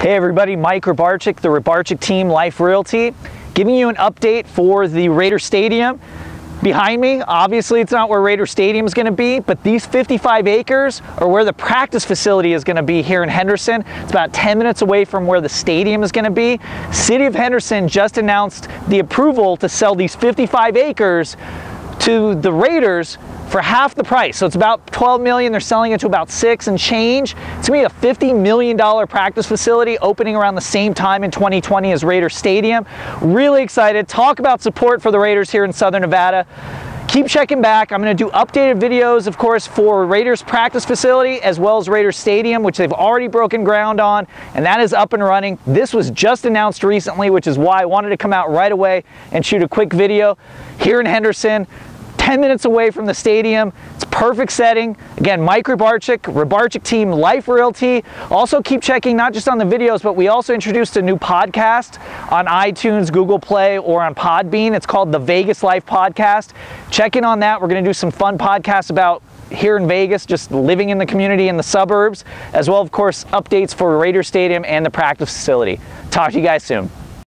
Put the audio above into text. Hey everybody, Mike Rebarczyk, the Rebarczyk team, Life Realty, giving you an update for the Raider Stadium. Behind me, obviously it's not where Raider Stadium is going to be, but these 55 acres are where the practice facility is going to be here in Henderson. It's about 10 minutes away from where the stadium is going to be. City of Henderson just announced the approval to sell these 55 acres to the Raiders for half the price. So it's about $12 million. They're selling it to about 6 and change. It's gonna be a $50 million practice facility opening around the same time in 2020 as Raider Stadium. Really excited. Talk about support for the Raiders here in Southern Nevada. Keep checking back. I'm gonna do updated videos, of course, for Raiders practice facility as well as Raider Stadium, which they've already broken ground on, and that is up and running. This was just announced recently, which is why I wanted to come out right away and shoot a quick video here in Henderson. 10 minutes away from the stadium. It's perfect setting. Again, Mike Rebarczyk, Rebarczyk team, Life Realty. Also keep checking not just on the videos, but we also introduced a new podcast on iTunes, Google Play, or on Podbean. It's called the Vegas Life Podcast. Check in on that. We're going to do some fun podcasts about here in Vegas, just living in the community in the suburbs, as well, of course, updates for Raider Stadium and the practice facility. Talk to you guys soon.